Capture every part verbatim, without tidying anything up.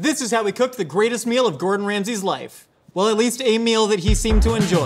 This is how we cooked the greatest meal of Gordon Ramsay's life. Well, at least a meal that he seemed to enjoy.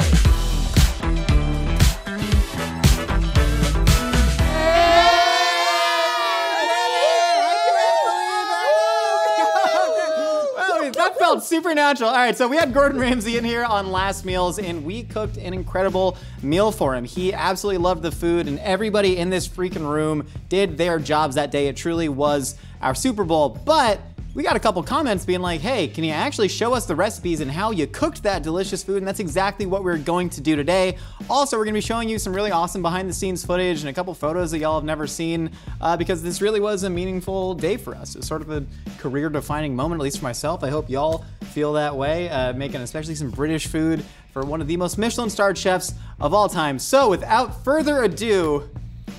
That felt supernatural. All right, so we had Gordon Ramsay in here on Last Meals, and we cooked an incredible meal for him. He absolutely loved the food, and everybody in this freaking room did their jobs that day. It truly was our Super Bowl, but we got a couple comments being like, hey, can you actually show us the recipes and how you cooked that delicious food? And that's exactly what we're going to do today. Also, we're gonna be showing you some really awesome behind the scenes footage and a couple photos that y'all have never seen uh, because this really was a meaningful day for us. It was sort of a career defining moment, at least for myself. I hope y'all feel that way, uh, making especially some British food for one of the most Michelin starred chefs of all time. So without further ado,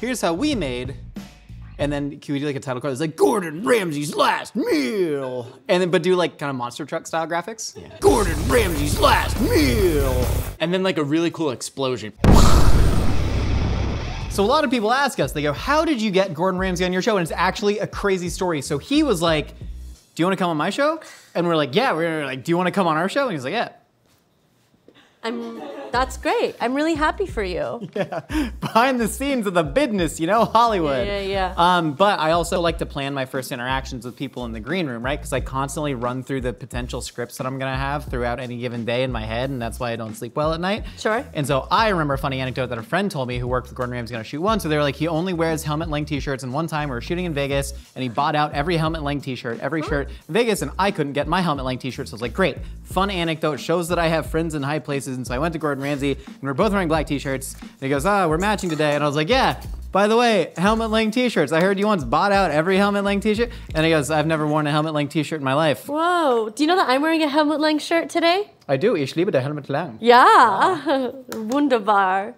here's how we made. And then can we do like a title card that's like Gordon Ramsay's Last Meal? And then, but do like kind of monster truck style graphics. Yeah. Gordon Ramsay's Last Meal. And then like a really cool explosion. So a lot of people ask us, they go, how did you get Gordon Ramsay on your show? And it's actually a crazy story. So he was like, do you wanna come on my show? And we're like, yeah, we're like, do you wanna come on our show? And he's like, yeah. I'm, that's great. I'm really happy for you. Yeah, behind the scenes of the business, you know, Hollywood. Yeah, yeah, yeah. Um, but I also like to plan my first interactions with people in the green room, right? Because I constantly run through the potential scripts that I'm gonna have throughout any given day in my head, and that's why I don't sleep well at night. Sure. And so I remember a funny anecdote that a friend told me who worked with Gordon Ramsay on a shoot once, so they were like, he only wears Helmut Lang t-shirts, and one time we were shooting in Vegas, and he bought out every Helmut Lang t-shirt, every oh. shirt in Vegas, and I couldn't get my Helmut Lang t-shirt, so I was like, great, fun anecdote, shows that I have friends in high places. And so I went to Gordon Ramsay, and we we're both wearing black t-shirts. And he goes, ah, oh, we're matching today. And I was like, yeah, by the way, Helmut Lang t-shirts. I heard you once bought out every Helmut Lang t-shirt. And he goes, I've never worn a Helmut Lang t-shirt in my life. Whoa, do you know that I'm wearing a Helmut Lang shirt today? I do, ich liebe der Helmut Lang. Yeah, wow. Wunderbar.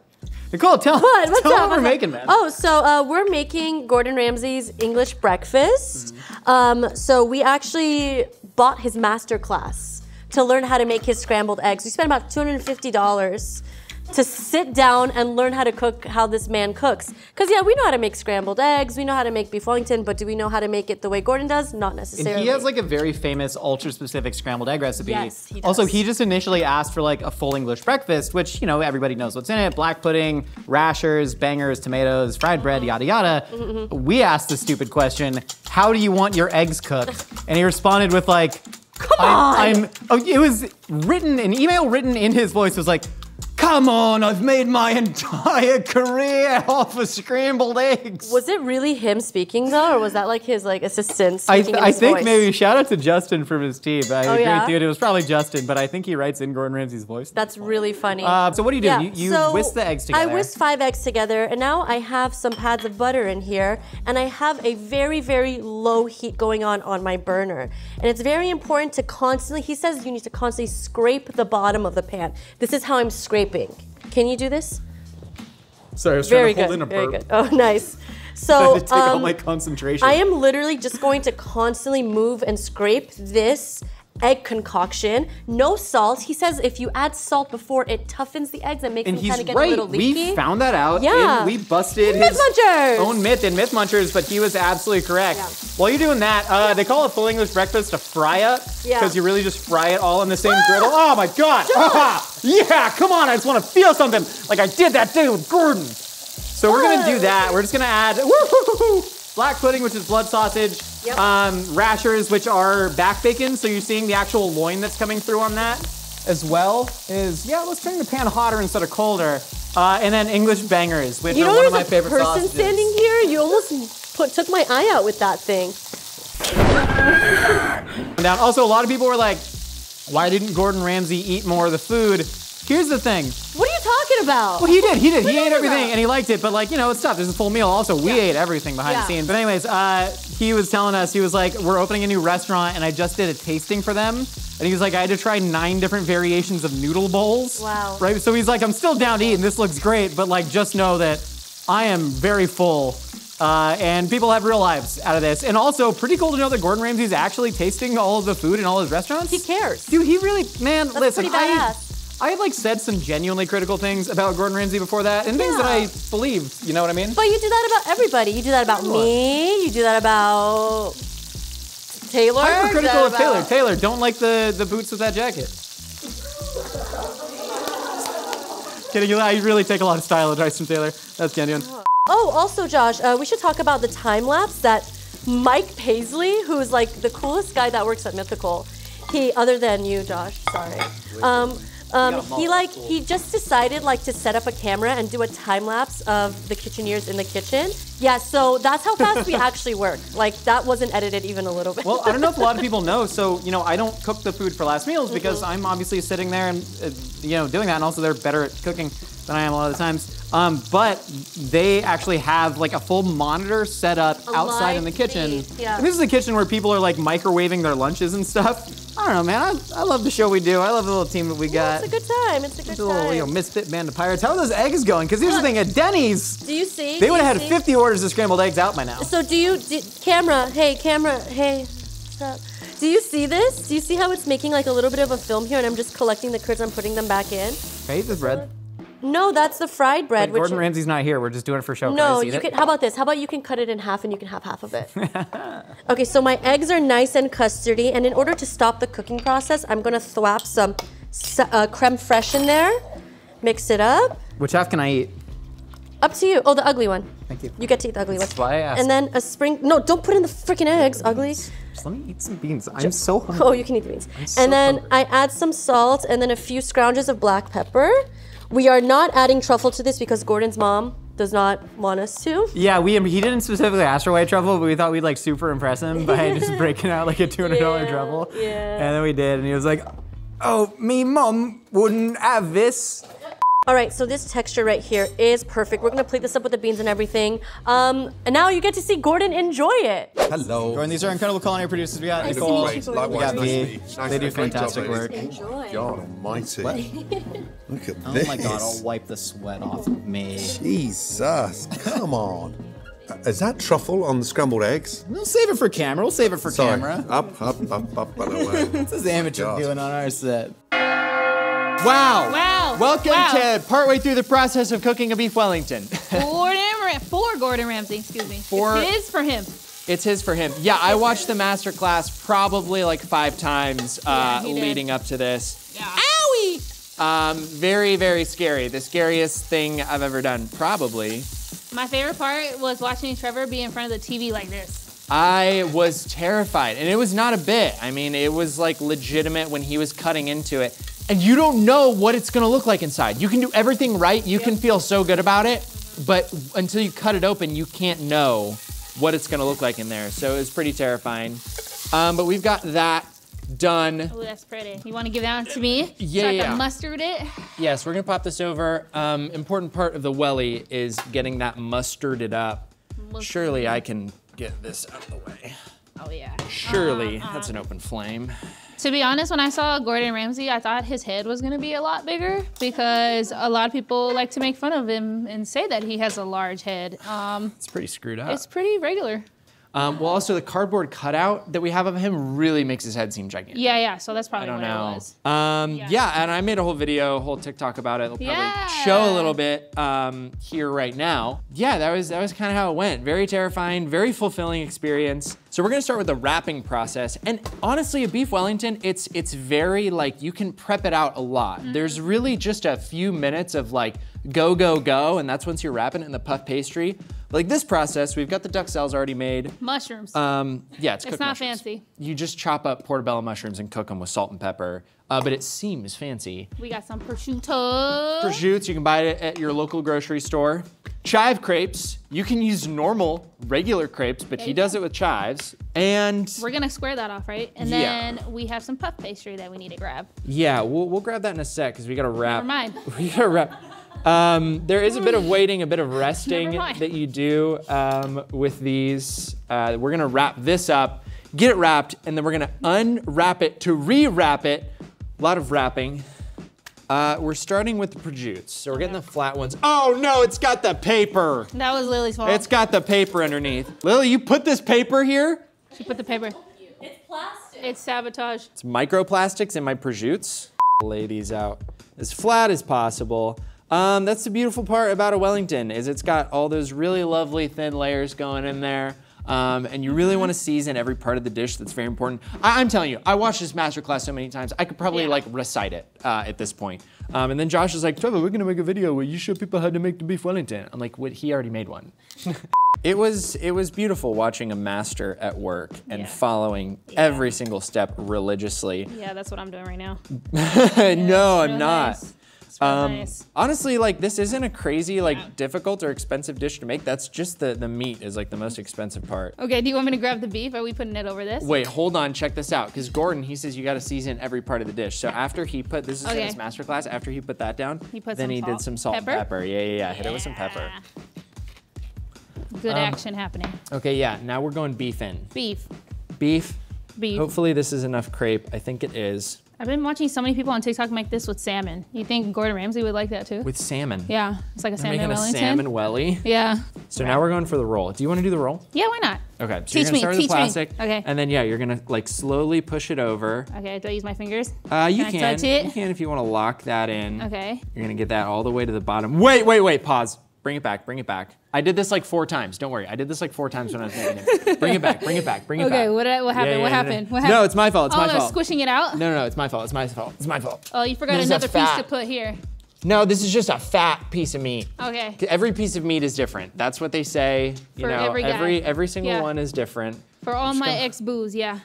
Nicole, tell, what? What's tell up? What What's we're up? making, man. Oh, so uh, we're making Gordon Ramsay's English breakfast. Mm-hmm. um, so we actually bought his master class to learn how to make his scrambled eggs. We spent about two hundred fifty dollars to sit down and learn how to cook how this man cooks. Because yeah, we know how to make scrambled eggs, we know how to make Beef Wellington, but do we know how to make it the way Gordon does? Not necessarily. And he has like a very famous ultra-specific scrambled egg recipe. Yes, he does. Also, he just initially asked for like a full English breakfast, which, you know, everybody knows what's in it. Black pudding, rashers, bangers, tomatoes, fried bread, yada, yada. Mm-hmm. We asked the stupid question, how do you want your eggs cooked? And he responded with like, come on! I'm, I'm, oh, it was written, an email written in his voice was like, come on, I've made my entire career off of scrambled eggs. Was it really him speaking though, or was that like his like assistant speaking I, th in his I think voice? Maybe, shout out to Justin from his team. I oh, agree yeah? with you, it was probably Justin, but I think he writes in Gordon Ramsay's voice. That's really funny. Uh, so what do you do? Yeah. You, you so whisk the eggs together. I whisked five eggs together, and now I have some pads of butter in here, and I have a very, very low heat going on on my burner. And it's very important to constantly, he says you need to constantly scrape the bottom of the pan. This is how I'm scraping. Can you do this? Sorry, I was trying to hold in a burp. Very good. Oh, nice. So I had to take all my concentration. I am literally just going to constantly move and scrape this egg concoction. No salt. He says if you add salt before, it toughens the eggs and makes them kind of get a little leaky. And he's right. We found that out. Yeah. We busted his own myth in Myth Munchers, but he was absolutely correct. Yeah. While you're doing that, uh, yeah. they call it full English breakfast a fry-up because yeah. you really just fry it all in the same ah! griddle. Oh my God. Ah, yeah, come on. I just want to feel something like I did that day with Gordon. So we're going to do that. We're just going to add woo-hoo-hoo-hoo, black pudding, which is blood sausage. Yep. Um, rashers, which are back bacon, so you're seeing the actual loin that's coming through on that as well. Is yeah, let's turn the pan hotter instead of colder. Uh, and then English bangers, which you know, are one of my favorite sausages. You know, there's a person standing here. You almost put, took my eye out with that thing. Now, also, a lot of people were like, "Why didn't Gordon Ramsay eat more of the food?" Here's the thing. What are you talking about? Well, he did, he did. What he ate everything about? And he liked it, but like, you know, it's tough. There's a full meal. Also, we yeah. ate everything behind yeah. the scenes. But anyways, uh, he was telling us, he was like, we're opening a new restaurant and I just did a tasting for them. And he was like, I had to try nine different variations of noodle bowls. Wow. Right, so he's like, I'm still down to eat and this looks great, but like, just know that I am very full. Uh, and people have real lives out of this. And also, pretty cool to know that Gordon Ramsay's actually tasting all of the food in all his restaurants. He cares. Dude, he really, man, That's listen, pretty badass. I, I had like said some genuinely critical things about Gordon Ramsay before that, and yeah. things that I believed, you know what I mean? But you do that about everybody. You do that about Everyone. me, you do that about Taylor? Hypercritical of Taylor. Taylor, don't like the, the boots with that jacket. Kidding, you, you really take a lot of style advice from Taylor. That's genuine. Oh, also, Josh, uh, we should talk about the time lapse that Mike Paisley, who is like the coolest guy that works at Mythical, he, other than you, Josh, sorry. Um, um, he like, he just decided like to set up a camera and do a time lapse of the kitcheneers in the kitchen. Yeah, so that's how fast we actually work. Like, that wasn't edited even a little bit. Well, I don't know if a lot of people know, so, you know, I don't cook the food for Last Meals because mm-hmm. I'm obviously sitting there and, uh, you know, doing that, and also they're better at cooking than I am a lot of the times. Um, but they actually have, like, a full monitor set up a outside in the kitchen. Yeah. And this is a kitchen where people are, like, microwaving their lunches and stuff. I don't know, man. I, I love the show we do. I love the little team that we got. Well, it's a good time. It's a good it's a little, time. You know, misfit band of pirates. How are those eggs going? Because here's Look, the thing, at Denny's, do you see? They would have had fifty orders of scrambled eggs out by now. So do you, do, camera, hey, camera, hey, stop. Do you see this? Do you see how it's making like a little bit of a film here and I'm just collecting the curds, I'm putting them back in? Can I eat the bread? No, that's the fried bread. But which Gordon Ramsay's not here, we're just doing it for show. No, can you can, it? How about this? How about you can cut it in half and you can have half of it? Okay, so my eggs are nice and custardy, and in order to stop the cooking process, I'm gonna thwap some uh, creme fraiche in there, mix it up. Which half can I eat? Up to you. Oh, the ugly one. Thank you. You get to eat the ugly one. That's why I asked. And then a spring. No, don't put in the freaking eggs, ugly. Just let me eat some beans. I'm Just, so hungry. Oh, you can eat the beans. I'm so and then hungry. I add some salt and then a few scrounges of black pepper. We are not adding truffle to this because Gordon's mom does not want us to. Yeah, we he didn't specifically ask for white truffle, but we thought we'd like super impress him by just breaking out like a two hundred dollar yeah, truffle. Yeah. And then we did, and he was like, "Oh, me mom wouldn't have this." All right, so this texture right here is perfect. We're gonna plate this up with the beans and everything. Um, and now you get to see Gordon enjoy it. Hello. Gordon, these are incredible culinary producers. We got nice Nicole, we got me. Nice they do fantastic job, work. Enjoy. God almighty. What? Look at oh this. Oh my God, I'll wipe the sweat off me. Jesus, come on. Is that truffle on the scrambled eggs? We'll save it for camera, we'll save it for Sorry. camera. Up, up, up, up, and away. This is amateur God. doing on our set. Wow. Wow. Welcome wow. to partway through the process of cooking a beef Wellington. Gordon Ramsay, for Gordon Ramsay, excuse me. For, it's his for him. It's his for him. Yeah, I watched the master class probably like five times uh, yeah, leading up to this. Yeah. Owie! Um, very, very scary. The scariest thing I've ever done, probably. My favorite part was watching Trevor be in front of the T V like this. I was terrified, and it was not a bit. I mean, it was like legitimate when he was cutting into it. And you don't know what it's gonna look like inside. You can do everything right, you yep. can feel so good about it, mm-hmm. but until you cut it open, you can't know what it's gonna look like in there. So it was pretty terrifying. Um, but we've got that done. Oh, that's pretty. You wanna give that one to me? Yeah, so I yeah. can mustard it? Yes, we're gonna pop this over. Um, important part of the welly is getting that mustarded up. Mustard. Surely I can get this out of the way. Oh yeah. Surely, uh-huh. that's an open flame. To be honest, when I saw Gordon Ramsay, I thought his head was gonna be a lot bigger because a lot of people like to make fun of him and say that he has a large head. Um, it's pretty screwed up. It's pretty regular. Um, well, also the cardboard cutout that we have of him really makes his head seem gigantic. Yeah, yeah, so that's probably I don't what know. it was. Um, yeah. yeah, and I made a whole video, whole TikTok about it. It'll probably yeah. show a little bit um, here right now. Yeah, that was, that was kind of how it went. Very terrifying, very fulfilling experience. So we're gonna start with the wrapping process. And honestly, a beef Wellington, it's it's very like, you can prep it out a lot. Mm-hmm. There's really just a few minutes of like, go, go, go, and that's once you're wrapping it in the puff pastry. Like this process, we've got the duxelles already made. Mushrooms. Um, yeah, it's cooked It's not mushrooms. fancy. You just chop up portobello mushrooms and cook them with salt and pepper, uh, but it seems fancy. We got some prosciutto. Prosciutto, you can buy it at your local grocery store. Chive crepes, you can use normal, regular crepes, but he does it with chives, and... We're gonna square that off, right? And then yeah. we have some puff pastry that we need to grab. Yeah, we'll, we'll grab that in a sec, because we gotta wrap. Never mind. We gotta wrap. Um, there is a bit of waiting, a bit of resting that you do um, with these. Uh, we're gonna wrap this up, get it wrapped, and then we're gonna unwrap it to re-wrap it. A lot of wrapping. Uh, we're starting with the prosciutto, so we're getting the flat ones. Oh no, it's got the paper. That was Lily's fault. It's got the paper underneath. Lily, you put this paper here? She put the paper. It's plastic. It's sabotage. It's microplastics in my prosciutto. Lay these out as flat as possible. Um, that's the beautiful part about a Wellington, is it's got all those really lovely thin layers going in there. um, and you really want to season every part of the dish. That's very important. I I'm telling you, I watched this masterclass so many times, I could probably yeah. like recite it uh, at this point. Um, and then Josh is like, Trevor, we're gonna make a video where you show people how to make the beef Wellington. I'm like, what? He already made one. It was it was beautiful watching a master at work and yeah. following yeah. every single step religiously. Yeah, that's what I'm doing right now. yeah, no, I'm not. Nice. Um, nice. Honestly, like this isn't a crazy, like yeah. difficult or expensive dish to make. That's just the, the meat is like the most expensive part. Okay, do you want me to grab the beef? Are we putting it over this? Wait, hold on, check this out. Cause Gordon, he says you gotta season every part of the dish. So after he put, this is okay. in his masterclass, after he put that down, he put then he salt. did some salt pepper? and pepper. Yeah, yeah, yeah, yeah, hit it with some pepper. Good um, action happening. Okay, yeah, now we're going beef in. Beef. Beef. Beef. Hopefully this is enough crepe. I think it is. I've been watching so many people on TikTok make this with salmon. You think Gordon Ramsay would like that too? With salmon? Yeah, it's like a salmon Wellington. Making a salmon welly? Yeah. So now we're going for the roll. Do you want to do the roll? Yeah, why not? Okay, so teach you're gonna me, start with teach the plastic, me. Okay. And then yeah, you're gonna like slowly push it over. Okay, do I use my fingers? Uh, you can, can. I touch it? You can if you want to lock that in. Okay. You're gonna get that all the way to the bottom. Wait, wait, wait, pause. Bring it back, bring it back. I did this like four times, don't worry. I did this like four times when I was making it. Bring it back, bring it back, bring it okay, back. Okay, what, what happened, yeah, yeah, what, no, happened? No, no. what happened? No, it's my fault, it's oh, my fault. Oh, I was squishing it out? No, no, no, it's my fault, it's my fault, it's my fault. Oh, you forgot this another piece to put here. No, this is just a fat piece of meat. Okay. Every piece of meat is different. That's what they say. You For know, every, guy. every every single yeah. one is different. For all my gonna... ex-boos, yeah.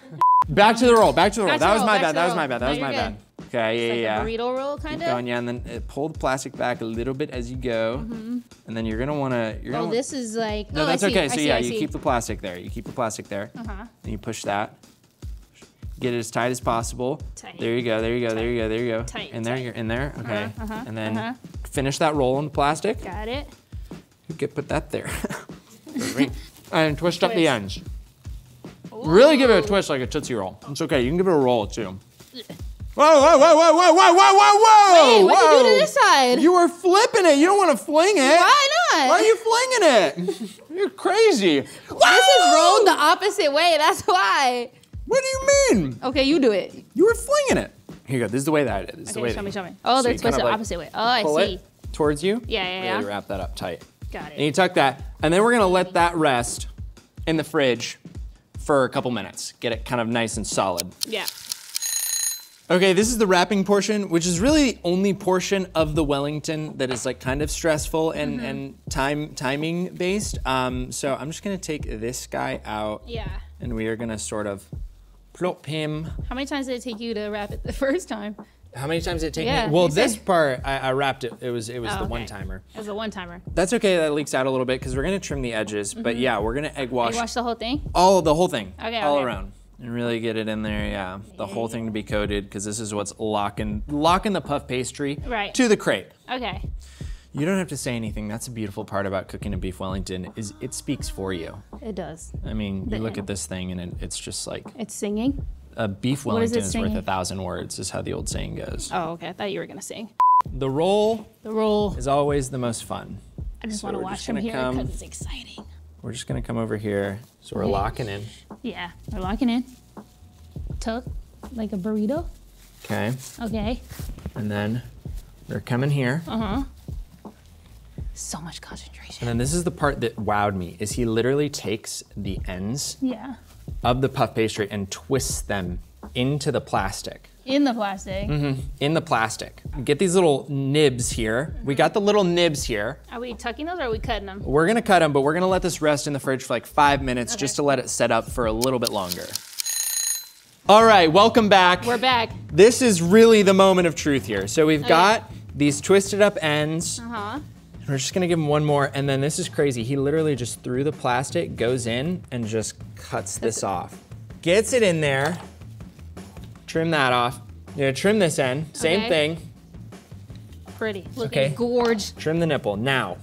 Back to the roll, back to the roll. That was my bad, that was my bad, that was my bad. Okay, yeah, like yeah. a burrito roll, kind of. Going, yeah, and then uh, pull the plastic back a little bit as you go, mm-hmm. and then you're gonna wanna. You're oh, gonna this is like. No, oh, that's see, okay. So see, yeah, you keep the plastic there. You keep the plastic there. Uh huh. And you push that. Get it as tight as possible. Tight. There you go. There you go. Tight. There you go. There you go. Tight. In there. Tight. You're in there. Okay. Uh-huh, uh-huh, and then uh-huh. finish that roll in the plastic. Got it. You could put that there. And twist, twist up the ends. Ooh. Really give it a twist like a Tootsie Roll. It's okay. You can give it a roll too. Whoa, whoa, whoa, whoa, whoa, whoa, whoa, whoa! Wait, what'd you do to this side? You were flipping it. You don't want to fling it. Why not? Why are you flinging it? You're crazy. This is rolled the opposite way, that's why. What do you mean? Okay, you do it. You were flinging it. Here you go, this is the way that it is. Okay, the way show me, show me. Oh, they're twisted the opposite way. Oh, I see. Pull it towards you. Yeah, yeah, yeah. Really wrap that up tight. Got it. And you tuck that, and then we're gonna let that rest in the fridge for a couple minutes. Get it kind of nice and solid. Yeah. Okay, this is the wrapping portion, which is really the only portion of the Wellington that is like kind of stressful and, mm-hmm. and time timing based. Um, so I'm just gonna take this guy out. Yeah. And we are gonna sort of plop him. How many times did it take you to wrap it the first time? How many times did it take yeah, me? Well, this said. part, I, I wrapped it. It was it was oh, the okay. one-timer. It was the one-timer. That's okay, that leaks out a little bit because we're gonna trim the edges. Mm-hmm. But yeah, we're gonna egg wash. Egg wash the whole thing? All, the whole thing, okay, all okay. around. And really get it in there, yeah. The whole thing to be coated, because this is what's locking locking the puff pastry right. to the crepe. Okay. You don't have to say anything. That's a beautiful part about cooking a beef Wellington, is it speaks for you. It does. I mean, you look at this thing and it, it's just like. It's singing? A beef Wellington is, is worth a thousand words, is how the old saying goes. Oh, okay, I thought you were gonna sing. The roll. The roll. Is always the most fun. I just so wanna watch from here because it's exciting. We're just gonna come over here. So we're okay. locking in. Yeah, we're locking in. Tuck, like a burrito. Okay. Okay. And then we're coming here. Uh-huh. So much concentration. And then this is the part that wowed me, is he literally takes the ends yeah. of the puff pastry and twists them into the plastic. In the plastic? Mm-hmm, in the plastic. Get these little nibs here. Mm-hmm. We got the little nibs here. Are we tucking those or are we cutting them? We're gonna cut them, but we're gonna let this rest in the fridge for like five minutes okay. just to let it set up for a little bit longer. All right, welcome back. We're back. This is really the moment of truth here. So we've okay. got these twisted up ends. Uh-huh. We're just gonna give him one more, and then this is crazy. He literally just threw the plastic, goes in, and just cuts this off. Gets it in there. Trim that off. You're gonna trim this end, same okay. thing. Pretty, looking okay. gorgeous. Trim the nipple. Now,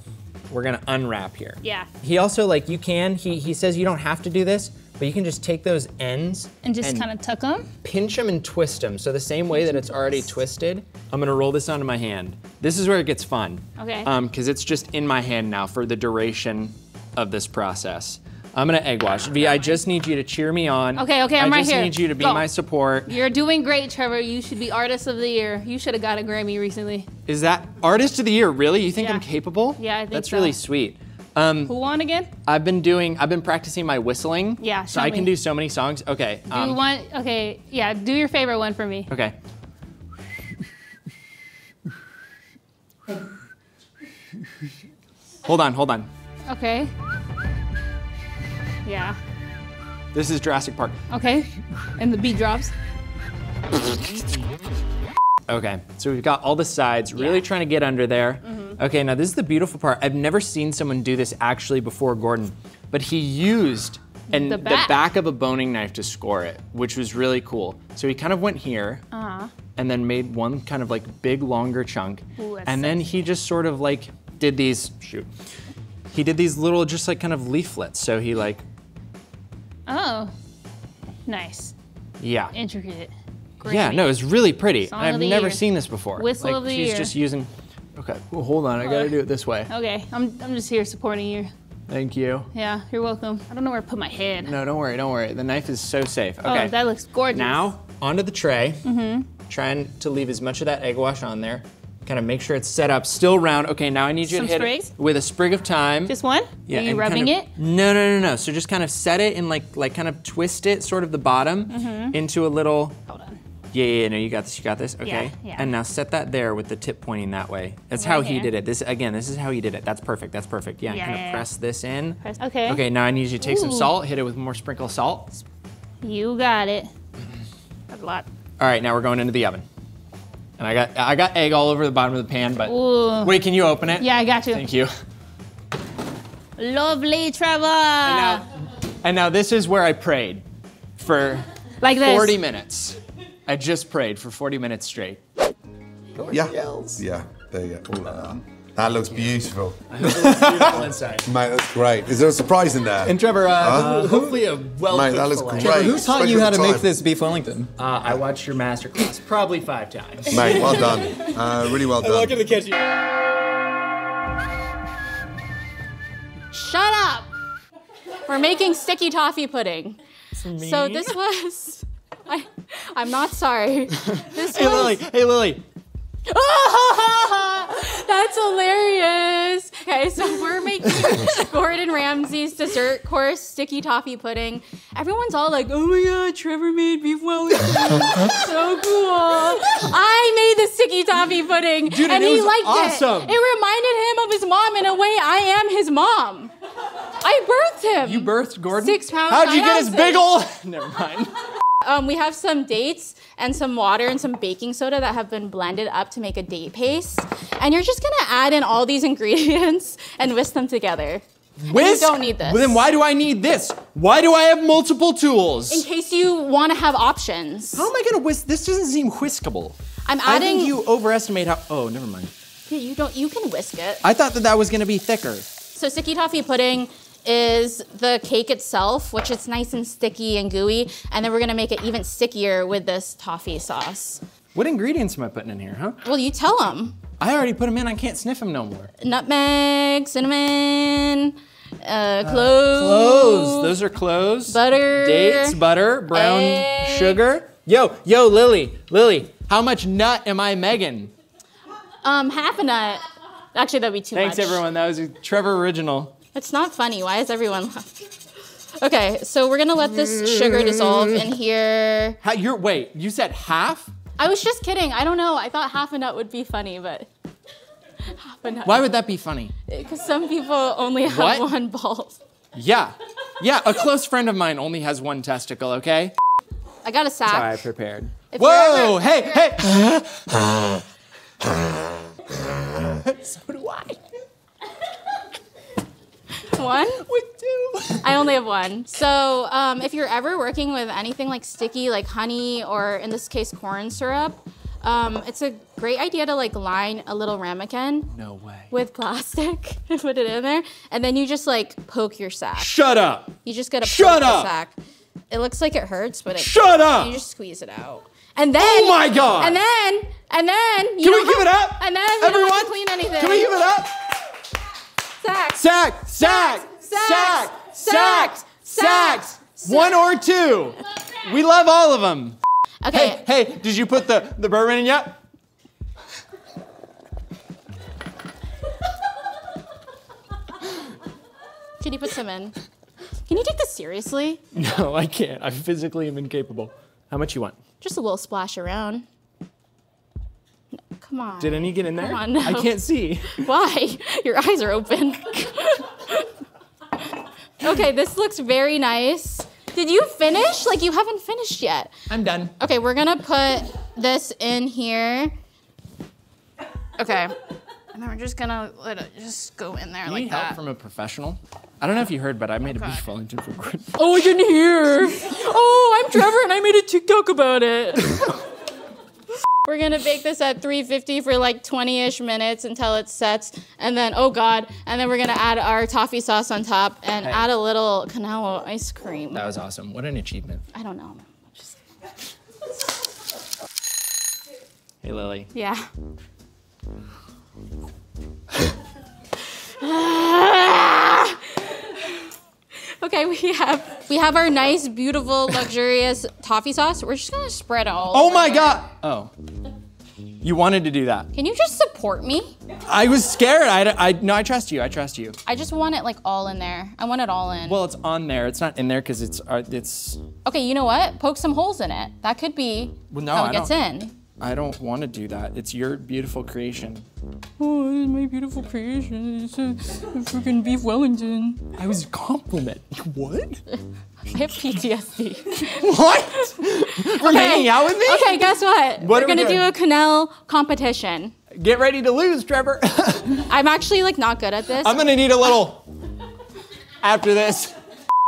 we're gonna unwrap here. Yeah. He also, like, you can, he, he says you don't have to do this, but you can just take those ends and just kind of tuck them? Pinch them and twist them. So the same way that it's already twisted, I'm gonna roll this onto my hand. This is where it gets fun. Okay. Um, cause it's just in my hand now for the duration of this process. I'm gonna egg wash. V, I just need you to cheer me on. Okay, okay, I'm right here. I just need you to be my support. You're doing great, Trevor. You should be Artist of the Year. You should have got a Grammy recently. Is that Artist of the Year, really? You think yeah. I'm capable? Yeah, I think That's so. That's really sweet. Um, Who won again? I've been doing, I've been practicing my whistling. Yeah, show So I me. can do so many songs. Okay. Do um, one, okay, yeah, do your favorite one for me. Okay. Hold on, hold on. Okay. Yeah. This is Jurassic Park. Okay, and the beat drops. Okay, so we've got all the sides, really yeah. trying to get under there. Mm-hmm. Okay, now this is the beautiful part. I've never seen someone do this actually before, Gordon, but he used an, the, back. the back of a boning knife to score it, which was really cool. So he kind of went here uh-huh. and then made one kind of like big, longer chunk. Ooh, that's and so then cute. He just sort of like did these, shoot. He did these little just like kind of leaflets. So he like. Oh, nice. Yeah. Intricate. Great. Yeah, no, it's really pretty. Song I've never year. seen this before. Whistle like, of the she's year. just using, okay, well, hold on, I gotta uh, do it this way. Okay, I'm, I'm just here supporting you. Thank you. Yeah, you're welcome. I don't know where to put my head. No, don't worry, don't worry. The knife is so safe. Okay. Oh, that looks gorgeous. Now, onto the tray. Mm-hmm. Trying to leave as much of that egg wash on there. Kind of make sure it's set up, still round. Okay, now I need you Some to hit sprays? it with a sprig of thyme. Just one? Yeah. Are you rubbing kind of, it? No, no, no, no. So just kind of set it and like, like kind of twist it, sort of the bottom mm-hmm. into a little, hold on. Yeah, yeah, no, you got this, you got this, okay. Yeah, yeah. And now set that there with the tip pointing that way. That's right how he here. did it. This Again, this is how he did it. That's perfect, that's perfect. Yeah, yeah kind yeah, of yeah. press this in. Press, okay. Okay, now I need you to take Ooh. some salt, hit it with more sprinkle of salt. You got it. That's a lot. All right, now we're going into the oven. And I got I got egg all over the bottom of the pan, but Ooh. wait, can you open it? Yeah, I got you. Thank you. Lovely, Trevor. And now, and now this is where I prayed for like this. forty minutes. I just prayed for forty minutes straight. Yeah, yells. yeah, there you go. Ooh, uh, that looks beautiful. That looks beautiful inside. Mate, that's great. Is there a surprise in there? And Trevor, uh, uh, hopefully a well Mate, that looks great. Trevor, who taught Especially you how to time. make this beef Wellington? Uh, I watched your masterclass probably five times. Mate, well done. Uh, really well done. Welcome to the kitchen. Shut up. We're making sticky toffee pudding. It's me. So this was... I, I'm not sorry. This hey, was... Lily. Hey, Lily. That's hilarious. Okay, so we're making Gordon Ramsay's dessert course, sticky toffee pudding. Everyone's all like, oh my God, Trevor made beef Wellington. So cool. I made the sticky toffee pudding, Dude, and it he liked awesome. it. It reminded him of his mom in a way. I am his mom. I birthed him. You birthed Gordon? Six pounds. How'd you get his big old? Never mind. Um, we have some dates and some water and some baking soda that have been blended up to make a date paste. And you're just gonna add in all these ingredients and whisk them together. Whisk? You don't need this. Well, then why do I need this? Why do I have multiple tools? In case you wanna have options. How am I gonna whisk? This doesn't seem whiskable. I'm adding- I think you overestimate how, oh, never mind. Yeah, you don't, you can whisk it. I thought that that was gonna be thicker. So sticky toffee pudding is the cake itself, which it's nice and sticky and gooey, and then we're gonna make it even stickier with this toffee sauce. What ingredients am I putting in here, huh? Well, you tell them. I already put them in, I can't sniff them no more. Nutmeg, cinnamon, uh, cloves. Uh, cloves, those are cloves. Butter. Dates, butter, brown egg. sugar. Yo, yo, Lily, Lily, how much nut am I Megan? Um, half a nut. Actually, that'd be too Thanks, much. Thanks, everyone, that was a Trevor original. It's not funny, why is everyone laughing? Okay, so we're gonna let this sugar dissolve in here. How, you're, wait, you said half? I was just kidding, I don't know. I thought half a nut would be funny, but half a nut. Why would that be funny? Because some people only have what? one ball. Yeah, yeah, a close friend of mine only has one testicle, okay? I got a sack. Sorry, I prepared. If Whoa, ever, hey, hey! So do I. One? With two. I only have one. So um, if you're ever working with anything like sticky, like honey, or in this case, corn syrup, um, it's a great idea to like line a little ramekin. No way. With plastic and put it in there. And then you just like poke your sack. Shut up. You just gotta Shut poke up. the sack. It looks like it hurts, but it- Shut up. You just squeeze it out. And then- Oh my God. And then, and then- you Can we give have, it up? And then Everyone? you don't have to clean anything. Can we give it up? Sack. Sack. Sack. Sack. Sack. Sacks. One or two. We love all of them. Okay. Hey, hey, did you put the, the bourbon in yet? Can you put some in? Can you take this seriously? No, I can't. I physically am incapable. How much you want? Just a little splash around. No, come on. Did any get in there? Come on, no. I can't see. Why? Your eyes are open. Okay, this looks very nice. Did you finish? Like, you haven't finished yet. I'm done. Okay, we're gonna put this in here. Okay. And then we're just gonna let it just go in there. Do you like need that. Help from a professional? I don't know if you heard, but I made oh, a God. Beef Wellington for Gordon. Oh, I didn't hear. Oh, I'm Trevor and I made a TikTok about it. We're gonna bake this at three fifty for like twenty-ish minutes until it sets, and then, oh God, and then we're gonna add our toffee sauce on top and hey. add a little Kanawa ice cream. That was awesome. What an achievement. I don't know. Just... Hey, Lily. Yeah. Okay, we have we have our nice, beautiful, luxurious toffee sauce. We're just gonna spread it all. Oh my God! Oh, you wanted to do that. Can you just support me? I was scared. I, I no, I trust you. I trust you. I just want it like all in there. I want it all in. Well, it's on there. It's not in there because it's uh, it's. Okay, you know what? Poke some holes in it. That could be well, no, how it I gets don't. in. I don't want to do that. It's your beautiful creation. Oh, it's my beautiful creation. It's a, a freaking Beef Wellington. I was complimented. What? I have P T S D. What? We're okay. hanging out with me? Okay, guess what? what We're going to we do a quenelle competition. Get ready to lose, Trevor. I'm actually like not good at this. I'm going to need a little after this.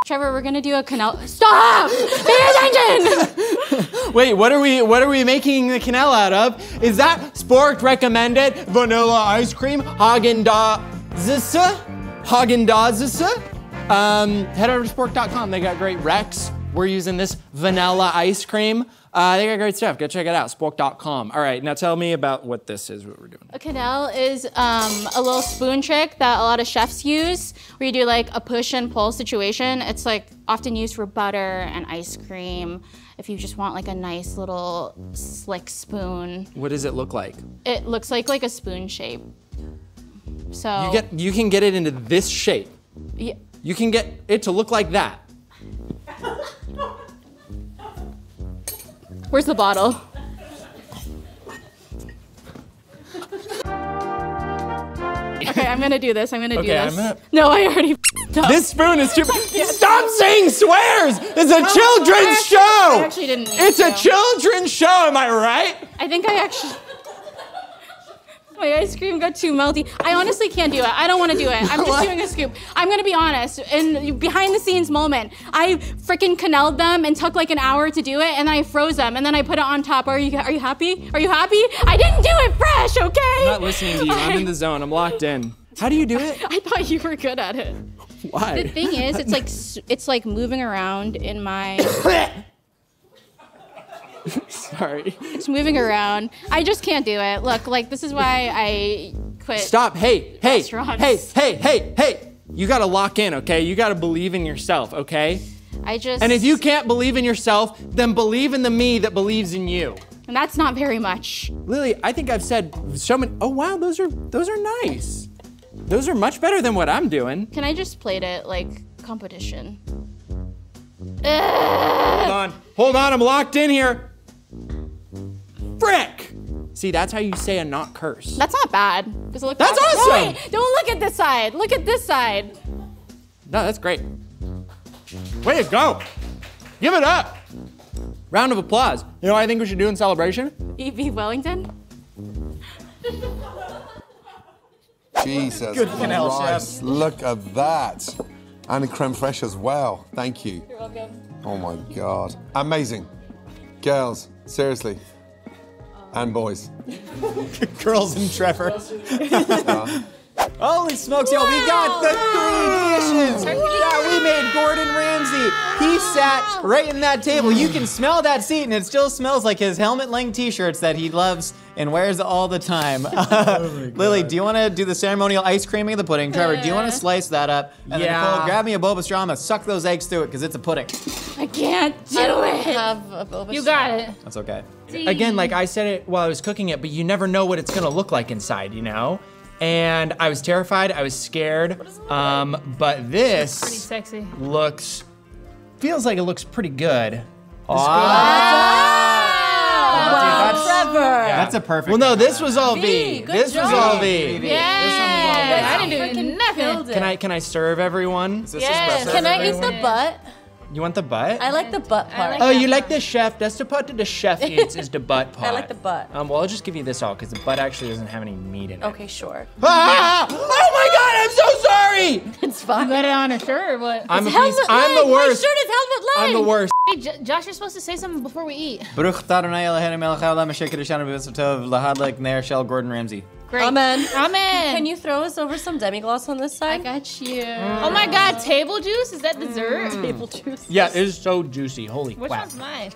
Trevor, we're gonna do a quenelle. Stop! Pay attention! Wait, what are we? What are we making the quenelle out of? Is that Spork recommended vanilla ice cream? Haagen-Dazs? Haagen-Dazs? Um, head over to spork dot com. They got great recs. We're using this vanilla ice cream. Uh, they got great stuff. Go check it out. spork dot com. All right, now tell me about what this is. What we're doing. A quenelle is um, a little spoon trick that a lot of chefs use, where you do like a push and pull situation. It's like often used for butter and ice cream. If you just want like a nice little slick spoon. What does it look like? It looks like like a spoon shape. So you get you can get it into this shape. Yeah. You can get it to look like that. Where's the bottle? Okay, I'm gonna do this. I'm gonna okay, do this. I'm gonna... No, I already f***ed up. This spoon is too. Stop saying swears! It's a oh, children's actually, show! I actually didn't mean It's to. a children's show, am I right? I think I actually. My ice cream got too melty. I honestly can't do it. I don't want to do it. I'm just what? doing a scoop. I'm gonna be honest. In behind the scenes moment, I freaking quenelled them and took like an hour to do it, and then I froze them, and then I put it on top. Are you are you happy? Are you happy? I didn't do it fresh, okay? I'm not listening to you. I, I'm in the zone. I'm locked in. How do you do it? I thought you were good at it. Why? The thing is, it's like it's like moving around in my. Sorry. It's moving around. I just can't do it. Look, like this is why I quit. Stop. Hey, hey, hey, hey, hey, hey. You gotta lock in, okay? You gotta believe in yourself, okay? I just. And if you can't believe in yourself, then believe in the me that believes in you. And that's not very much. Lily, I think I've said so many. Oh wow, those are those are nice. Those are much better than what I'm doing. Can I just plate it like competition? Hold on. Hold on. I'm locked in here. Frick! See, that's how you say a not curse. That's not bad. It look that's bad. awesome! No, wait, don't look at this side. Look at this side. No, that's great. Way to go. Give it up. Round of applause. You know what I think we should do in celebration? Eat Beef Wellington. Jesus Good Christ, look at that. And a creme fraiche as well. Thank you. You're welcome. Oh my God. Amazing. Girls, seriously. And boys. Girls and Trevor. Holy smokes, y'all, we got the three dishes. Yeah, we made Gordon Ramsay. He sat right in that table. You can smell that seat and it still smells like his Helmut Lang t-shirts that he loves and wears all the time. Oh Lily, do you want to do the ceremonial ice creaming of the pudding? Trevor, do you want to slice that up? And yeah. then Nicole, grab me a boba strama, suck those eggs through it, because it's a pudding. I can't do I don't it. Have a boba you got strama. it. That's okay. Again, like I said it while I was cooking it, but you never know what it's going to look like inside, you know? and I was terrified, I was scared, um, but this pretty sexy. looks, feels like it looks pretty good. Oh. Wow. Wow. Dude, that's, yeah. that's a perfect. Well, no, this was all V. v. This job. was all V. v. Yeah. This one was all V. I didn't do nothing. Can I can I serve everyone? Is this yes. Can I everyone? eat the butt? You want the butt? I like the butt part. Like oh, you part. like the chef. That's the part that the chef eats is the butt part. I like the butt. Um, well, I'll just give you this all because the butt actually doesn't have any meat in it. Okay, sure. Ah! Yeah. Oh my God, I'm so sorry. It's fine. You got it on a shirt or what? I'm, a piece, I'm the worst. My shirt is Helmut Lang. I'm the worst. Hey, J Josh, you're supposed to say something before we eat. Gordon Ramsay. Great. Amen. Amen. Can you throw us over some demi-glace on this side? I got you. Mm. Oh my God, table juice? Is that dessert? Mm. Table juice. Yeah, it is so juicy. Holy crap. Which one's mine?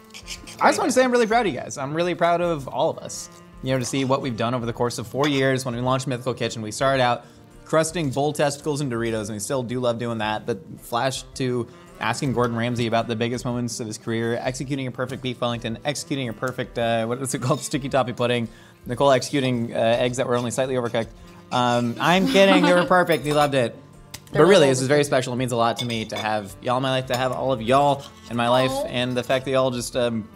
I just want to say I'm really proud of you guys. I'm really proud of all of us. You know, to see what we've done over the course of four years. When we launched Mythical Kitchen, we started out crusting bowl testicles and Doritos, and we still do love doing that, but flashed to asking Gordon Ramsay about the biggest moments of his career, executing a perfect Beef Wellington, executing a perfect, uh, what is it called, sticky toffee pudding, Nicole executing uh, eggs that were only slightly overcooked. Um, I'm kidding, they were perfect, he loved it. They're but really, this is very special. It means a lot to me to have y'all in my life, to have all of y'all in my life, and the fact that y'all just um,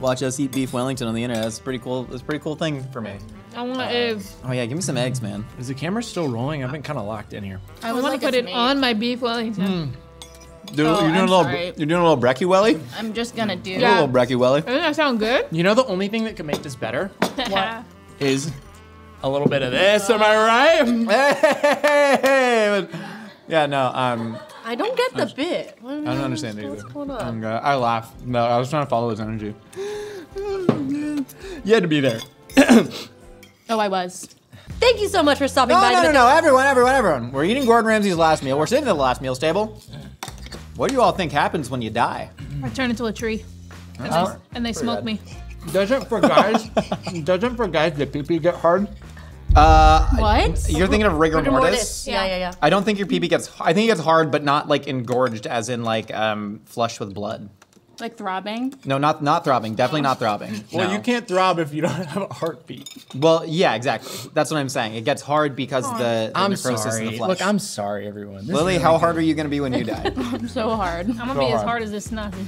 watch us eat Beef Wellington on the internet, that's a pretty cool, that's a pretty cool thing for me. I want uh, eggs. Oh yeah, give me some eggs, man. Is the camera still rolling? I've been kind of locked in here. I, I want like to put it made. on my Beef Wellington. Mm. Dude, oh, you're, doing a little, you're doing a little brekkie welly? I'm just gonna do yeah. a little brekkie welly. Doesn't that sound good? You know the only thing that could make this better what? is a little bit of this, am I right? Hey! Yeah, no, um... I don't get the I, bit. What I don't understand it either. I'm gonna, I laughed. No, I was trying to follow his energy. You had to be there. Oh, I was. Thank you so much for stopping no, by. No, no, no, no, everyone, everyone, everyone. We're eating Gordon Ramsay's last meal. We're sitting at the last meals table. What do you all think happens when you die? I turn into a tree, and oh, they, and they smoke bad. me. Doesn't for guys, doesn't for guys the pee-pee get hard? Uh, what? You're thinking of rigor, rigor mortis. mortis. Yeah, yeah, yeah. I don't think your pee-pee gets. I think it gets hard, but not like engorged, as in like um, flush with blood. Like throbbing? No, not not throbbing. Definitely not throbbing. Well, no. You can't throb if you don't have a heartbeat. Well, yeah, exactly. That's what I'm saying. It gets hard because oh, the, the I'm necrosis sorry. in the flesh. Look, I'm sorry, everyone. This Lily, really how good. hard are you gonna be when you die? I'm so hard. I'm gonna so be hard. as hard as this sausage.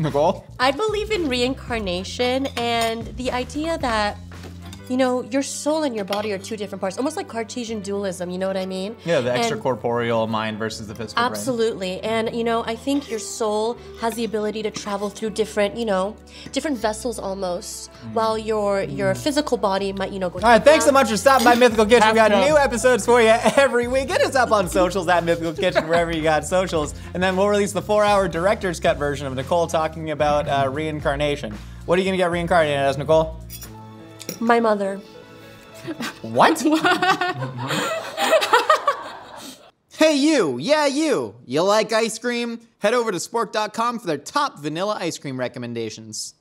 Nicole? I believe in reincarnation and the idea that, you know, your soul and your body are two different parts, almost like Cartesian dualism, you know what I mean? Yeah, the extracorporeal mind versus the physical absolutely. brain. Absolutely, and you know, I think your soul has the ability to travel through different, you know, different vessels almost, mm. while your your mm. physical body might, you know, go to All right, thanks so much for stopping by Mythical Kitchen. We got to. new episodes for you every week. Get us up on socials at Mythical Kitchen, wherever you got socials, and then we'll release the four-hour director's cut version of Nicole talking about uh, reincarnation. What are you gonna get reincarnated as, Nicole? My mother. What? Hey you, yeah you, you like ice cream? Head over to spork dot com for their top vanilla ice cream recommendations.